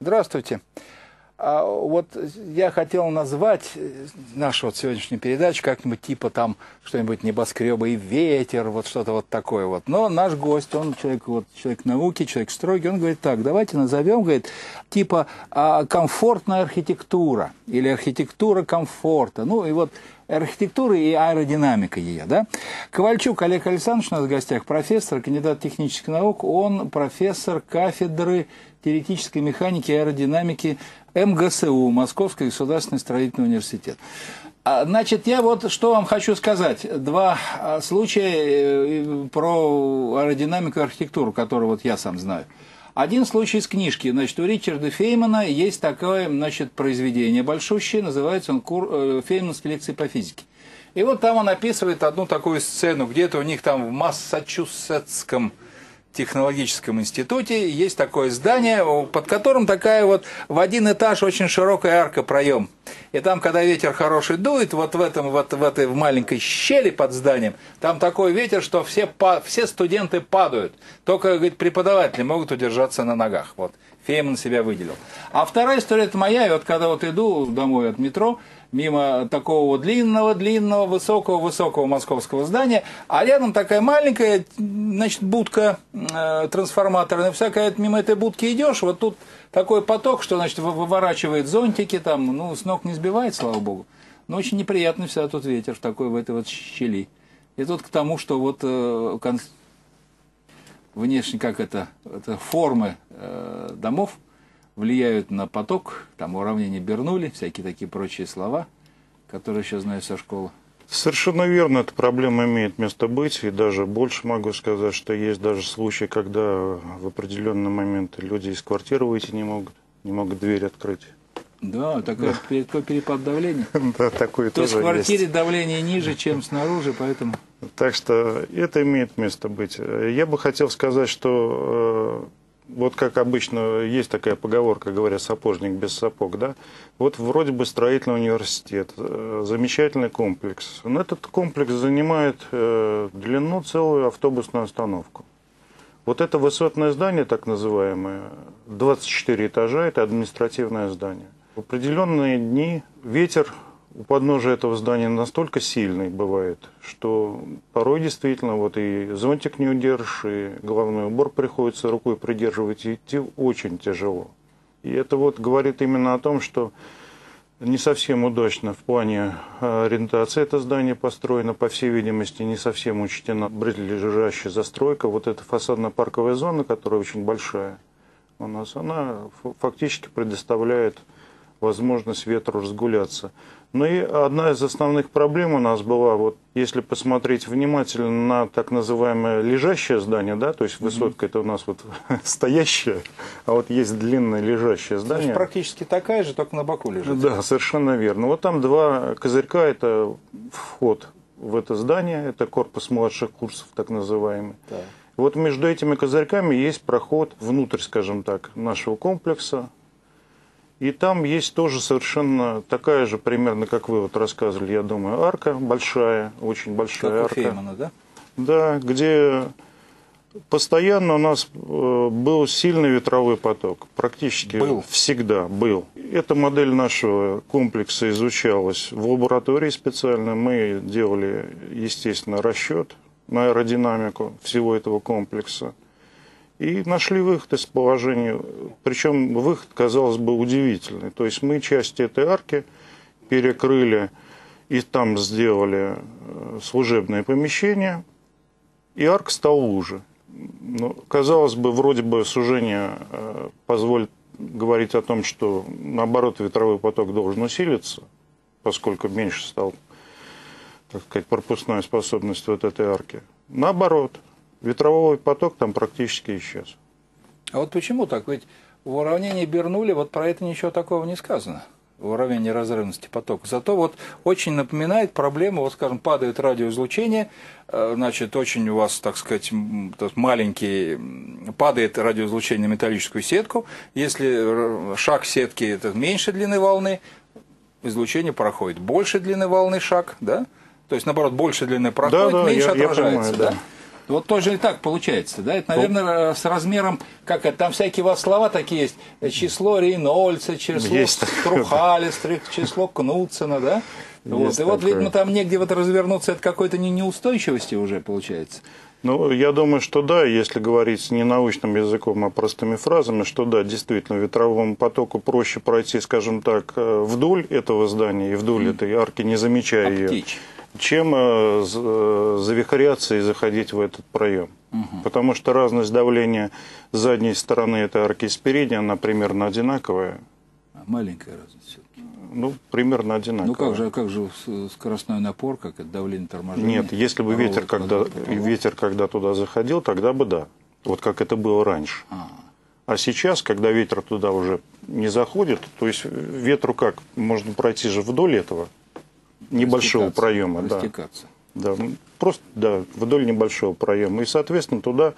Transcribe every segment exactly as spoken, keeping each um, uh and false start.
Здравствуйте. А вот я хотел назвать нашу вот сегодняшнюю передачу как-нибудь типа там что-нибудь небоскребы и ветер, вот что-то вот такое вот. Но наш гость, он человек, вот, человек науки, человек строгий, он говорит так, давайте назовем, говорит, типа а, комфортная архитектура или архитектура комфорта. Ну и вот архитектура и аэродинамика ее, да? Ковальчук Олег Александрович у нас в гостях, профессор, кандидат технических наук, он профессор кафедры теоретической механики и аэродинамики МГСУ, Московский государственный строительный университет. Значит, я вот что вам хочу сказать. Два случая про аэродинамику и архитектуру, которую вот я сам знаю. Один случай из книжки. Значит, у Ричарда Фейнмана есть такое, значит, произведение большущее, называется он «Фейманские лекции по физике». И вот там он описывает одну такую сцену, где-то у них там в Массачусетском технологическом институте есть такое здание, под которым такая вот в один этаж очень широкая арка проем. И там, когда ветер хороший дует, вот в этом вот в этой маленькой щели под зданием, там такой ветер, что все, все студенты падают. Только, говорит, преподаватели могут удержаться на ногах. Вот. Фейнман себя выделил. А вторая история, это моя, и вот когда вот иду домой от метро, мимо такого длинного-длинного, высокого-высокого московского здания, а рядом такая маленькая, значит, будка э, трансформаторная, всякая, мимо этой будки идешь, вот тут такой поток, что, значит, выворачивает зонтики, там, ну, с ног не сбивает, слава богу, но очень неприятный всегда тут ветер в такой, в этой вот щели. И тут к тому, что вот э, кон... внешне, как это, это формы э, домов, влияют на поток, там уравнение Бернули, всякие такие прочие слова, которые еще знаю со школы. Совершенно верно, эта проблема имеет место быть, и даже больше могу сказать, что есть даже случаи, когда в определенный момент люди из квартиры выйти не могут, не могут дверь открыть. Да, такой да. перепад давления. Да, такое То тоже есть. То в квартире есть. Давление ниже, чем снаружи, поэтому... Так что это имеет место быть. Я бы хотел сказать, что... Вот как обычно, есть такая поговорка, говорят, сапожник без сапог, да? Вот вроде бы строительный университет, замечательный комплекс. Но этот комплекс занимает длину целую автобусную остановку. Вот это высотное здание, так называемое, двадцать четыре этажа, это административное здание. В определенные дни ветер у подножия этого здания настолько сильный бывает, что порой действительно вот и зонтик не удержишь, и головной убор приходится рукой придерживать, и идти очень тяжело. И это вот говорит именно о том, что не совсем удачно в плане ориентации это здание построено, по всей видимости, не совсем учтена близлежащая застройка. Вот эта фасадно-парковая зона, которая очень большая у нас, она фактически предоставляет возможность ветру разгуляться. Но и одна из основных проблем у нас была, вот если посмотреть внимательно на так называемое лежащее здание, да, то есть высотка это у нас вот стоящая, а вот есть длинное лежащее здание. Значит, практически такая же, только на боку лежит. Да, совершенно верно. Вот там два козырька, это вход в это здание, это корпус младших курсов, так называемый. Да. Вот между этими козырьками есть проход внутрь, скажем так, нашего комплекса. И там есть тоже совершенно такая же, примерно, как вы вот рассказывали, я думаю, арка большая, очень большая как арка. Как у Фейнмана, да? Да, где постоянно у нас был сильный ветровой поток, практически был. всегда был. Эта модель нашего комплекса изучалась в лаборатории специально. Мы делали, естественно, расчет на аэродинамику всего этого комплекса. И нашли выход из положения, причем выход, казалось бы, удивительный. То есть мы часть этой арки перекрыли и там сделали служебное помещение, и арка стала уже. Но, казалось бы, вроде бы сужение позволит говорить о том, что, наоборот, ветровой поток должен усилиться, поскольку меньше стала, так сказать, пропускная способность вот этой арки. Наоборот. Ветровой поток там практически исчез. А вот почему так? Ведь в уравнении Бернули вот про это ничего такого не сказано. В уравнении разрывности потока. Зато вот очень напоминает проблему, вот скажем, падает радиоизлучение, значит, очень у вас, так сказать, маленький, падает радиоизлучение на металлическую сетку. Если шаг сетки это меньше длины волны, излучение проходит больше длины волны шаг, да? То есть, наоборот, больше длины проходит, да, да, меньше я, отражается, я понимаю, да. да. Вот тоже и так получается, да? Это, наверное, с размером, как это, там всякие вас слова такие есть, число Рейнольдса, число Струхалистых, число Кнутсона, да? Вот. И вот, видимо, там негде вот развернуться от какой-то неустойчивости уже получается. Ну, я думаю, что да, если говорить не научным языком, а простыми фразами, что да, действительно, ветровому потоку проще пройти, скажем так, вдоль этого здания и вдоль этой арки, не замечая ее, чем завихряться и заходить в этот проем. Угу. Потому что разность давления с задней стороны этой арки и спереди, она примерно одинаковая. Маленькая разница все-таки. Ну, примерно одинаково. Ну, как же, как же скоростной напор, как это давление торможения? Нет, если бы ветер когда, ветер, когда туда заходил, тогда бы да. Вот как это было раньше. А, а сейчас, когда ветер туда уже не заходит, то есть ветру как? Можно пройти же вдоль этого небольшого проема. Да. Да, просто да, вдоль небольшого проема. И, соответственно, туда...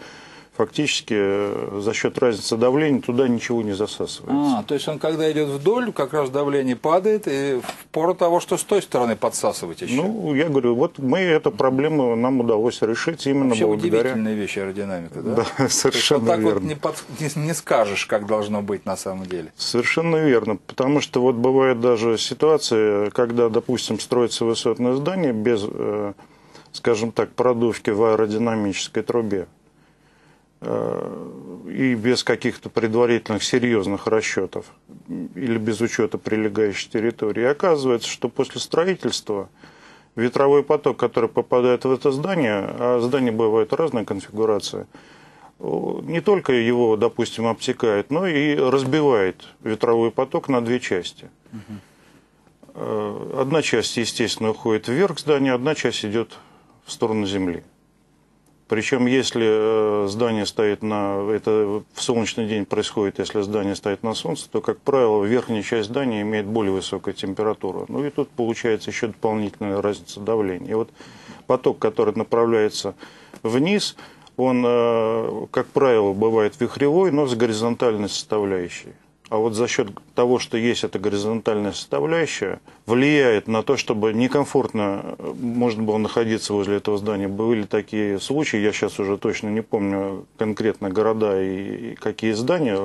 Фактически за счет разницы давления туда ничего не засасывается. А, то есть он когда идет вдоль, как раз давление падает, и в пору того, что с той стороны подсасывать еще. Ну, я говорю, вот мы эту проблему нам удалось решить именно вообще благодаря... удивительная вещь аэродинамика, да? Да, совершенно верно. Вот так вот не, под... не, не скажешь, как должно быть на самом деле. Совершенно верно, потому что вот бывает даже ситуация, когда, допустим, строится высотное здание без, скажем так, продувки в аэродинамической трубе. И без каких-то предварительных серьезных расчетов или без учета прилегающей территории. И оказывается, что после строительства ветровой поток, который попадает в это здание, а здания бывают разные конфигурации, не только его, допустим, обтекает, но и разбивает ветровой поток на две части. Угу. Одна часть, естественно, уходит вверх здания, одна часть идет в сторону земли. Причем, если здание стоит на... Это в солнечный день происходит, если здание стоит на солнце, то, как правило, верхняя часть здания имеет более высокую температуру. Ну и тут получается еще дополнительная разница давления. И вот поток, который направляется вниз, он, как правило, бывает вихревой, но с горизонтальной составляющей. А вот за счет того, что есть эта горизонтальная составляющая, влияет на то, чтобы некомфортно можно было находиться возле этого здания. Были такие случаи, я сейчас уже точно не помню конкретно города и какие здания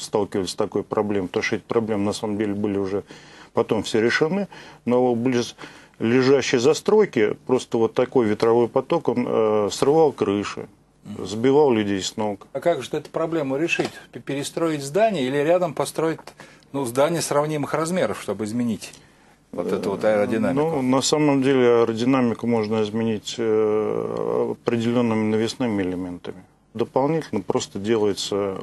сталкивались с такой проблемой, потому что эти проблемы на самом деле были уже потом все решены, но близлежащие застройки, просто вот такой ветровой поток, он э, срывал крыши. Сбивал людей с ног. А как же эту проблему решить? Перестроить здание или рядом построить, ну, здание сравнимых размеров, чтобы изменить вот эту вот аэродинамику? Ну, на самом деле аэродинамику можно изменить определенными навесными элементами. Дополнительно просто делается,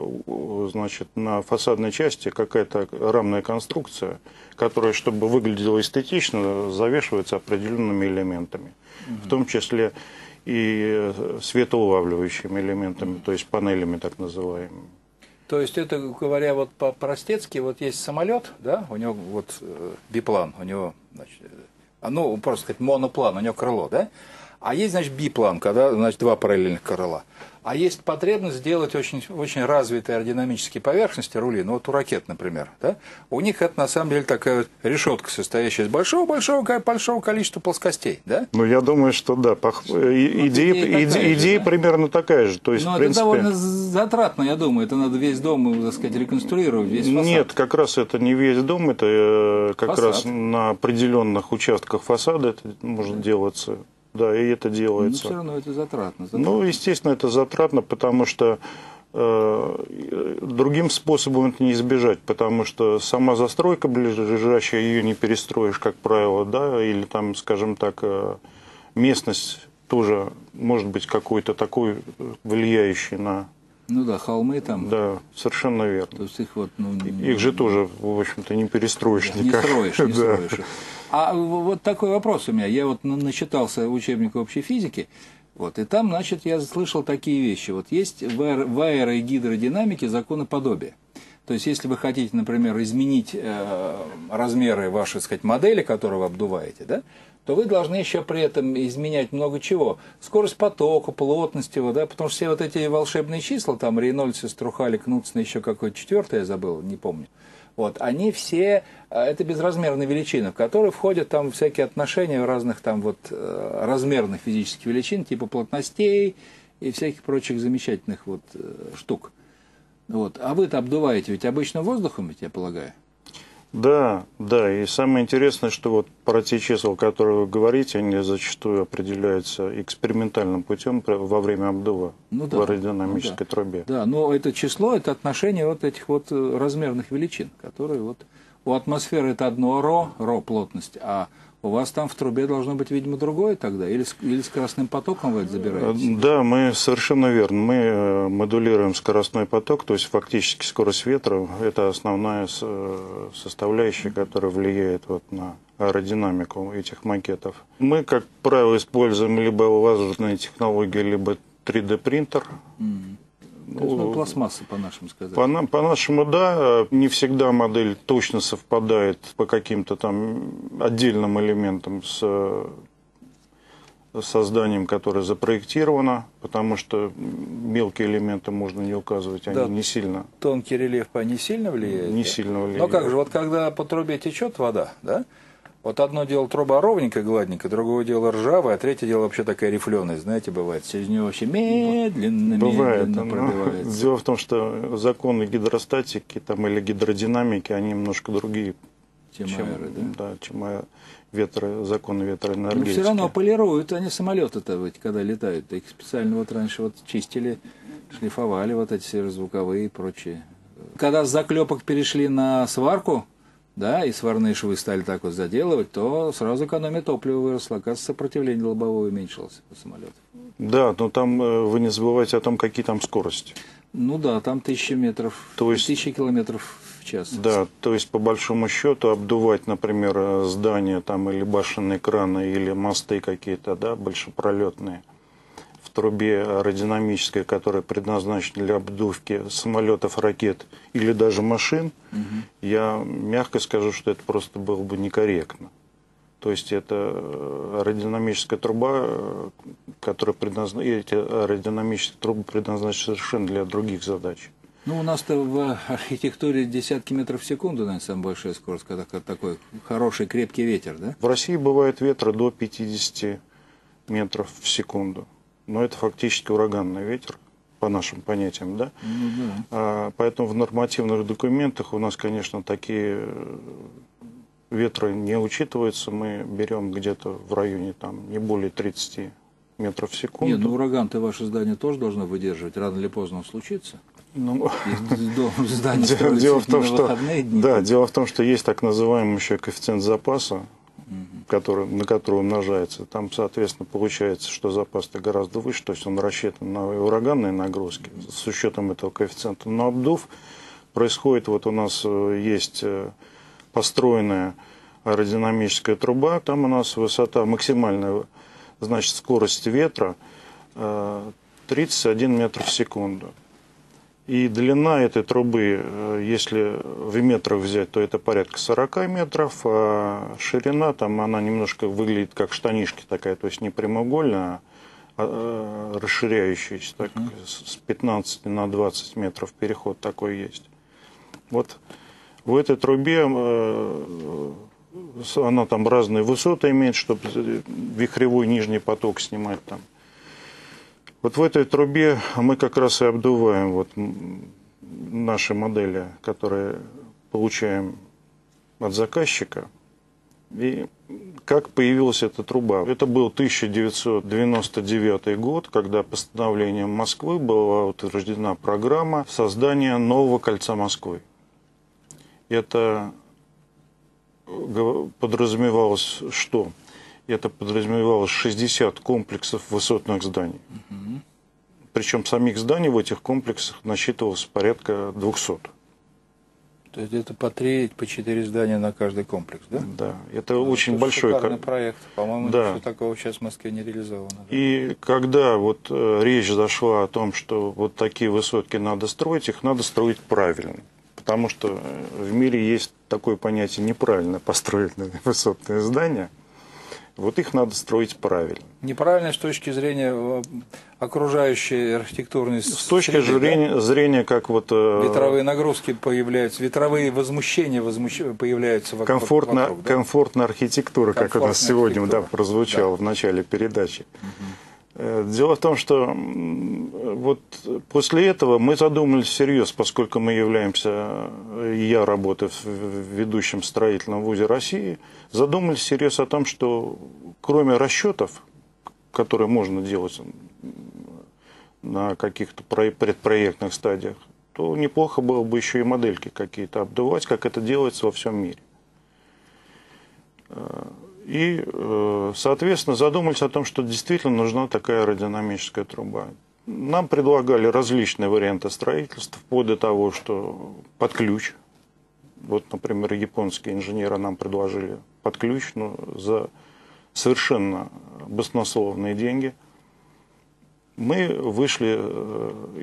значит, на фасадной части какая-то рамная конструкция, которая, чтобы выглядела эстетично, завешивается определенными элементами. Угу. В том числе и светоулавливающими элементами, то есть панелями так называемыми. То есть это, говоря вот по-простецки, вот есть самолет, да, у него вот биплан, у него, значит, ну, просто сказать, моноплан, у него крыло, да, а есть, значит, биплан, когда, значит, два параллельных крыла. А есть потребность сделать очень, очень развитые аэродинамические поверхности рули, ну вот у ракет, например, да? У них это на самом деле такая решетка, состоящая из большого-большого количества плоскостей, да? Ну, я думаю, что да, Пох... ну, идея, идея, иде... же, идея да? Примерно такая же. То есть, но в принципе... это довольно затратно, я думаю, это надо весь дом, так сказать, реконструировать, весь фасад. Нет, как раз это не весь дом, это как фасад. Раз на определенных участках фасада это может да. делаться. Да, и это делается. Но все равно это затратно. затратно. Ну, естественно, это затратно, потому что э, другим способом это не избежать, потому что сама застройка ближайшая, ее не перестроишь, как правило, да, или там, скажем так, э, местность тоже может быть какой-то такой влияющий на... Ну да, холмы там. Да, совершенно верно. То есть их вот, ну, их же тоже, в общем-то, не перестроишь никак. Не строишь, не строишь. А вот такой вопрос у меня. Я вот начитался учебника общей физики, вот, и там, значит, я слышал такие вещи. Вот есть в аэро- и гидродинамике законоподобие. То есть, если вы хотите, например, изменить э, размеры вашей, так сказать, модели, которую вы обдуваете, да, то вы должны еще при этом изменять много чего. Скорость потока, плотность его, да, потому что все вот эти волшебные числа, там Рейнольдс, Струхали, Кнутсон, еще какое-то четвертое я забыл, не помню. Вот, они все, это безразмерные величины, в которые входят там всякие отношения разных там вот размерных физических величин, типа плотностей, и всяких прочих замечательных вот штук. Вот. А вы-то обдуваете ведь обычным воздухом, ведь, я полагаю? Да, да. И самое интересное, что вот про те числа, которые вы говорите, они зачастую определяются экспериментальным путем во время обдува ну, да, в аэродинамической ну, да. трубе. Да, но это число, это отношение вот этих вот размерных величин, которые вот у атмосферы это одно ро, ро плотность, а у вас там в трубе должно быть, видимо, другое тогда? Или с, или с скоростным потоком вы это забираете? Да, мы совершенно верно. Мы модулируем скоростной поток, то есть фактически скорость ветра. Это основная составляющая, которая влияет вот на аэродинамику этих макетов. Мы, как правило, используем либо воздушные технологии, либо три дэ принтер. Mm-hmm. То есть, ну, пластмасса, по-нашему сказать. По, по-нашему, да. Не всегда модель точно совпадает по каким-то там отдельным элементам с созданием, которое запроектировано, потому что мелкие элементы можно не указывать, они да, не сильно. Тонкий рельеф по не сильно влияет? Не сильно влияет. Но как же, вот когда по трубе течет вода, да? Вот одно дело труба ровненькая, гладненькая, другое дело ржавая, а третье дело вообще такая рифленая, знаете, бывает. Через нее вообще медленно, бывает, медленно пробивается. Дело в том, что законы гидростатики там, или гидродинамики, они немножко другие, чем, чем, аэры, да? Да, чем ветры, законы ветроэнергетики. Но все равно полируют они самолеты-то, ведь, когда летают. Их специально вот раньше вот чистили, шлифовали вот эти сверхзвуковые и прочие. Когда с заклепок перешли на сварку, да, и сварные швы стали так вот заделывать, то сразу экономия топлива выросла, оказывается, сопротивление лобовое уменьшилось у самолета. Да, но там вы не забывайте о том, какие там скорости. Ну да, там тысячи метров, то есть, тысячи километров в час. Да, то есть, по большому счету, обдувать, например, здания там, или башенные краны, или мосты какие-то, да, большепролетные, в трубе аэродинамической, которая предназначена для обдувки самолетов, ракет или даже машин, угу. Я мягко скажу, что это просто было бы некорректно. То есть это аэродинамическая труба, которая предназначена, эти аэродинамические трубы предназначены совершенно для других задач. Ну, у нас-то в архитектуре десятки метров в секунду, наверное, самая большая скорость, когда такой хороший крепкий ветер, да? В России бывают ветры до пятидесяти метров в секунду. Но это фактически ураганный ветер, по нашим понятиям, да? Ну, да. А, поэтому в нормативных документах у нас, конечно, такие ветры не учитываются. Мы берем где-то в районе там, не более тридцати метров в секунду. Нет, ну ураган-то ваше здание тоже должно выдерживать, рано или поздно он случится. Ну, здание дело в том, что, да, дело в том, что есть так называемый еще коэффициент запаса, который, на который умножается, там, соответственно, получается, что запас-то гораздо выше, то есть он рассчитан на ураганные нагрузки с учетом этого коэффициента. Но обдув происходит, вот у нас есть построенная аэродинамическая труба, там у нас высота максимальная, значит, скорость ветра тридцать один метр в секунду. И длина этой трубы, если в метрах взять, то это порядка сорока метров, а ширина там, она немножко выглядит как штанишки такая, то есть не прямоугольная, а расширяющаяся, так, с пятнадцати на двадцать метров переход такой есть. Вот в этой трубе она там разные высоты имеет, чтобы вихревой нижний поток снимать там. Вот в этой трубе мы как раз и обдуваем вот наши модели, которые получаем от заказчика. И как появилась эта труба? Это был тысяча девятьсот девяносто девятый год, когда постановлением Москвы была утверждена программа создания нового кольца Москвы. Это подразумевалось что? Это подразумевалось шестьдесят комплексов высотных зданий. Угу. Причем самих зданий в этих комплексах насчитывалось порядка двухсот. То есть это по три, по четыре здания на каждый комплекс, да? Да, это ну, очень это большой шикарный проект. По-моему, да. Ничего такого сейчас в Москве не реализовано. Да? И когда вот речь зашла о том, что вот такие высотки надо строить, их надо строить правильно. Потому что в мире есть такое понятие неправильно построенные высотные здания. Вот их надо строить правильно. Неправильно с точки зрения окружающей архитектурной среды. С точки зрения, зрения как вот... Ветровые нагрузки появляются, ветровые возмущения возмущ... появляются вокруг. Комфортно, вокруг, да? Комфортная архитектура, комфортная, как у нас сегодня да, прозвучало да. в начале передачи. Угу. Дело в том, что вот после этого мы задумались всерьез, поскольку мы являемся, я работаю в ведущем строительном вузе России, задумались всерьез о том, что кроме расчетов, которые можно делать на каких-то предпроектных стадиях, то неплохо было бы еще и модельки какие-то обдувать, как это делается во всем мире. И, соответственно, задумались о том, что действительно нужна такая аэродинамическая труба. Нам предлагали различные варианты строительства, вплоть до того, что под ключ. Вот, например, японские инженеры нам предложили под ключ, но за совершенно баснословные деньги. Мы вышли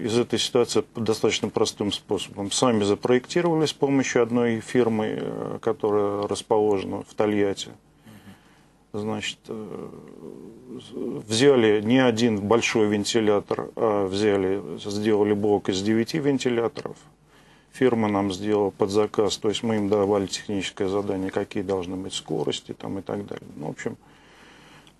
из этой ситуации достаточно простым способом. Сами запроектировали с помощью одной фирмы, которая расположена в Тольятти. Значит, взяли не один большой вентилятор, а взяли, сделали блок из девяти вентиляторов. Фирма нам сделала под заказ, то есть мы им давали техническое задание, какие должны быть скорости там, и так далее. Ну, в общем,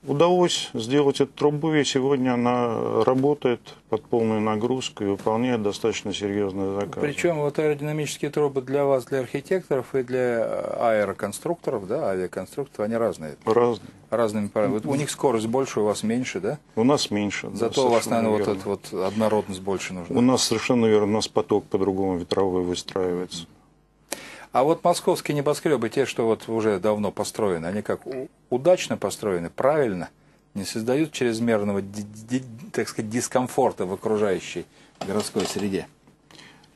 удалось сделать эту трубу, и сегодня она работает под полную нагрузку и выполняет достаточно серьезные заказы. Причем вот аэродинамические трубы для вас, для архитекторов и для аэроконструкторов, да, авиаконструкторов, они разные. Разные. Разными параметрами. Вот у них скорость больше, у вас меньше, да? У нас меньше. Зато да, у вас, наверное, вот, вот однородность больше нужна. У нас совершенно верно, у нас поток по-другому ветровой выстраивается. А вот московские небоскребы, те, что вот уже давно построены, они как удачно построены, правильно, не создают чрезмерного, так сказать, дискомфорта в окружающей городской среде?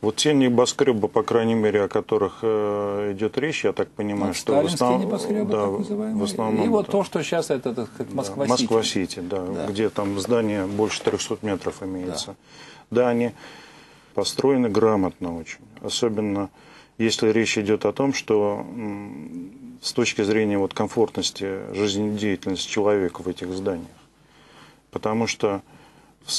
Вот те небоскребы, по крайней мере, о которых э, идет речь, я так понимаю, ну, что в основном, небоскребы, да, так называемые, в основном, и вот да, то, что сейчас это, так сказать, Москва-Сити. Москва-Сити, да, да, где там здание больше трёхсот метров имеется. Да, да, они построены грамотно очень, особенно если речь идет о том, что с точки зрения вот комфортности жизнедеятельности человека в этих зданиях. Потому что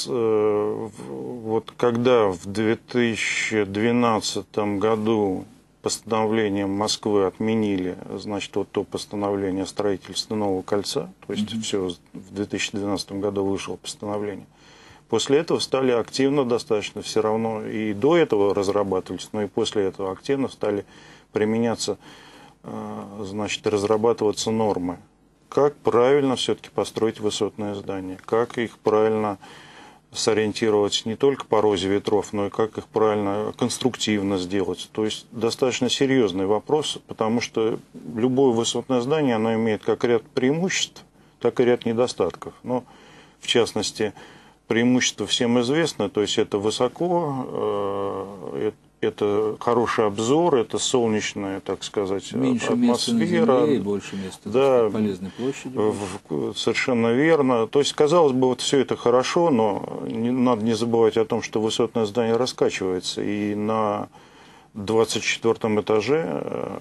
вот когда в две тысячи двенадцатом году постановлением Москвы отменили, значит, вот то постановление о строительстве нового кольца, то есть mm-hmm. все, в две тысячи двенадцатом году вышло постановление. После этого стали активно достаточно, все равно и до этого разрабатывались, но и после этого активно стали применяться, значит, разрабатываться нормы. Как правильно все-таки построить высотное здание, как их правильно сориентировать не только по розе ветров, но и как их правильно конструктивно сделать. То есть достаточно серьезный вопрос, потому что любое высотное здание, оно имеет как ряд преимуществ, так и ряд недостатков. Но, в частности, преимущества всем известны, то есть это высоко, это хороший обзор, это солнечная, так сказать, меньше атмосфера. Места больше места, да, полезной площади. В, совершенно верно. То есть, казалось бы, вот все это хорошо, но не, надо не забывать о том, что высотное здание раскачивается, и на двадцать четвёртом этаже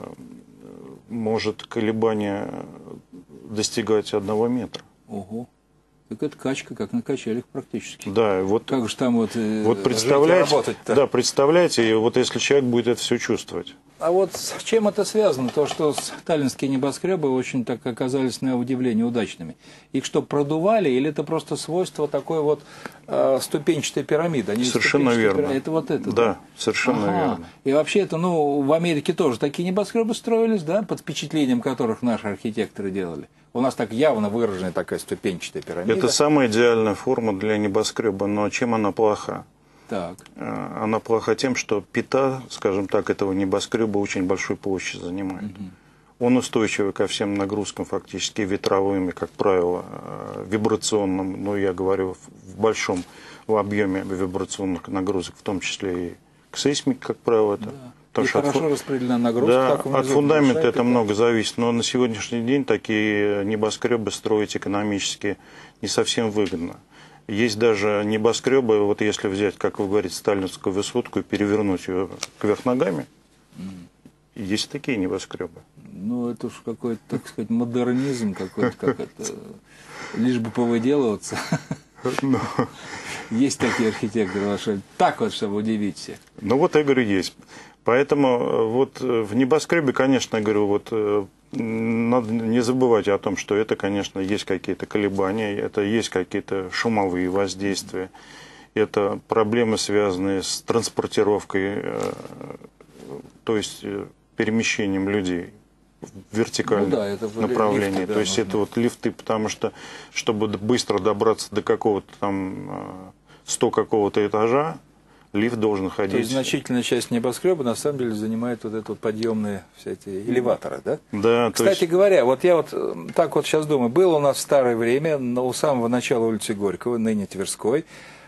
может колебание достигать одного метра. Ого. Так это качка, как на качелях практически. Да, вот, как же там вот, вот представляете, да, представляете, вот если человек будет это все чувствовать. А вот с чем это связано? То, что сталинские небоскребы очень так оказались на удивление удачными. Их что, продували, или это просто свойство такой вот э, ступенчатой пирамиды? Они совершенно верно. Пир... Это вот это. Да, да? Совершенно ага. верно. И вообще это, ну, в Америке тоже такие небоскребы строились, да, под впечатлением которых наши архитекторы делали. У нас так явно выражена такая ступенчатая пирамида. Это самая идеальная форма для небоскреба, но чем она плоха? Так. Она плоха тем, что пята, скажем так, этого небоскреба очень большую площадь занимает. Угу. Он устойчивый ко всем нагрузкам, фактически ветровыми, как правило, вибрационным, ну, я говорю, в большом объеме вибрационных нагрузок, в том числе и к сейсмике, как правило, это... Да. Потому что хорошо от, распределена нагрузка. Да, как от фундамента это питание. Много зависит. Но на сегодняшний день такие небоскребы строить экономически не совсем выгодно. Есть даже небоскребы, вот если взять, как вы говорите, сталинскую высотку и перевернуть ее кверх ногами, mm. есть такие небоскребы. Ну, это уж какой-то, так сказать, модернизм какой-то, как это, лишь бы повыделываться. Но... Есть такие архитекторы, так вот, чтобы удивить всех. Ну вот, я говорю, есть. Поэтому вот в небоскребе, конечно, говорю, вот надо не забывать о том, что это, конечно, есть какие-то колебания, это есть какие-то шумовые воздействия, это проблемы, связанные с транспортировкой, то есть перемещением людей в вертикальном ну да, это направлении. Лифты, да, то есть нужно. Это вот лифты, потому что, чтобы быстро добраться до какого-то там сто какого-то этажа, лифт должен ходить. То есть значительная часть небоскреба на самом деле занимает вот эти вот подъемные все эти элеваторы, да? Да. Кстати есть... говоря, вот я вот так вот сейчас думаю, было у нас в старое время, но у самого начала улицы Горького, ныне Тверской,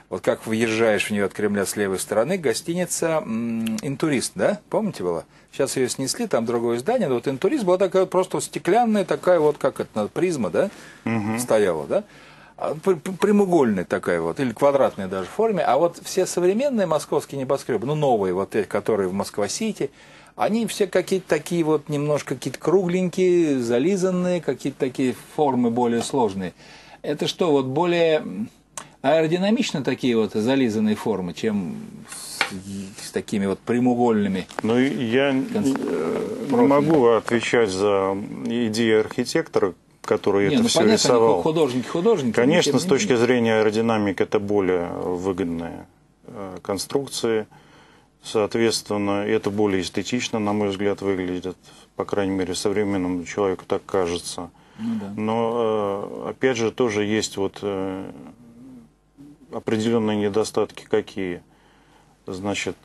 вот как въезжаешь в нее от Кремля с левой стороны, гостиница «Интурист», да? Помните была? Сейчас ее снесли, там другое здание, но вот «Интурист» была такая просто стеклянная, такая вот, как это, призма, да? Угу. Стояла, да? Прямоугольная такая вот, или квадратная даже в форме, а вот все современные московские небоскребы, ну новые вот эти, которые в Москва-Сити, они все какие-то такие вот немножко какие-то кругленькие, зализанные, какие-то такие формы более сложные. Это что, вот более аэродинамично такие вот зализанные формы, чем с, с такими вот прямоугольными? Ну, я конс... не могу отвечать за идею архитектора, который не, это ну, все понятно, рисовал. Художники, художники, конечно, с точки зрения аэродинамики это более выгодные э, конструкции. Соответственно, это более эстетично, на мой взгляд, выглядит. По крайней мере, современному человеку так кажется. Ну, да. Но, э, опять же, тоже есть вот, э, определенные недостатки какие. Значит,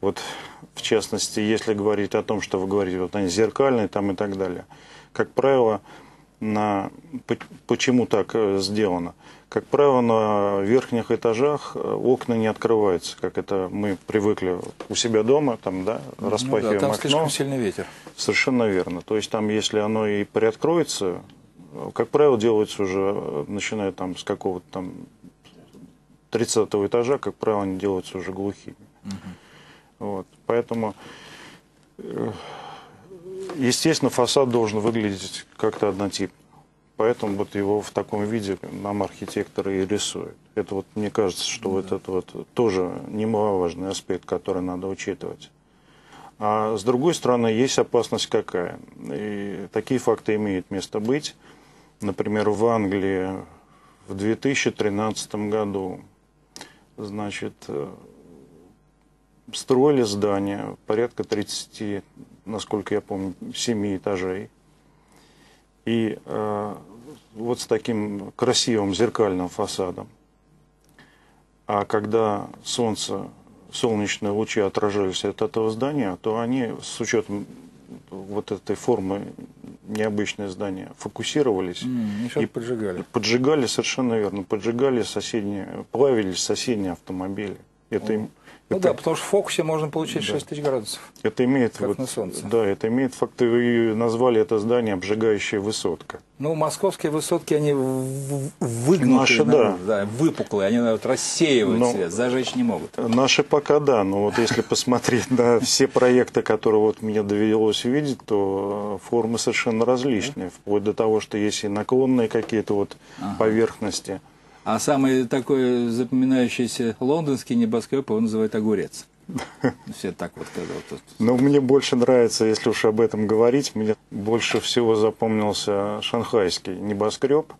вот в частности, если говорить о том, что вы говорите, вот они зеркальные там и так далее. Как правило, На, почему так сделано? Как правило, на верхних этажах окна не открываются, как это мы привыкли у себя дома, там, да, распахиваем ну да, там окно. Слишком сильный ветер. Совершенно верно. То есть там, если оно и приоткроется, как правило, делается уже, начиная там с какого-то там тридцатого этажа, как правило, они делаются уже глухими. Угу. Вот, поэтому... Естественно, фасад должен выглядеть как-то однотипно. Поэтому вот его в таком виде нам архитекторы и рисуют. Это вот, мне кажется, что да. вот это вот тоже немаловажный аспект, который надо учитывать. А с другой стороны, есть опасность какая. И такие факты имеют место быть. Например, в Англии в две тысячи тринадцатом году, значит, строили здание порядка тридцати, насколько я помню, семи этажей. И э, вот с таким красивым зеркальным фасадом. А когда солнце, солнечные лучи отражались от этого здания, то они, с учетом вот этой формы необычное здание, фокусировались mm, и поджигали. Поджигали, совершенно верно, поджигали соседние, плавились соседние автомобили. Это им... Ну это, да, потому что в фокусе можно получить да. шесть тысяч градусов, это имеет, как вот, на солнце. Да, это имеет факт, и назвали это здание «обжигающая высотка». Ну, московские высотки, они выгнутые, наши, да. Да, выпуклые, они вот, рассеивают но, себя, зажечь не могут. Наши пока да, но вот если посмотреть на все проекты, которые вот мне довелось видеть, то формы совершенно различные, вплоть до того, что есть и наклонные какие-то вот поверхности. А самый такой запоминающийся лондонский небоскреб его называют «огурец». Все так вот когда вот тут. Но мне больше нравится, если уж об этом говорить, мне больше всего запомнился шанхайский небоскреб,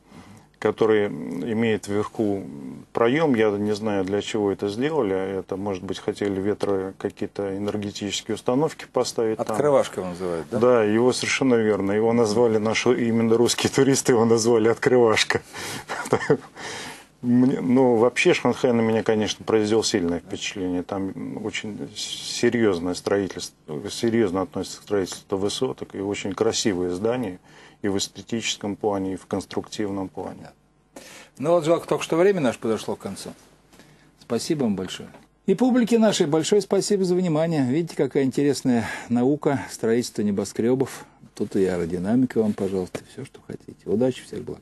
который имеет вверху проем. Я не знаю, для чего это сделали. Это, может быть, хотели ветры какие-то энергетические установки поставить. Открывашка его называют, да? Да, его совершенно верно. Его назвали, наши именно русские туристы его назвали «открывашка». Мне, ну, вообще Шанхай на меня, конечно, произвел сильное впечатление. Там очень серьезное строительство, серьезно относится к строительству высоток, и очень красивые здания и в эстетическом плане, и в конструктивном плане. Ну вот, жалко только, что время наше подошло к концу. Спасибо вам большое. И публике нашей большое спасибо за внимание. Видите, какая интересная наука, строительство небоскребов. Тут и аэродинамика вам, пожалуйста, все, что хотите. Удачи, всех благ.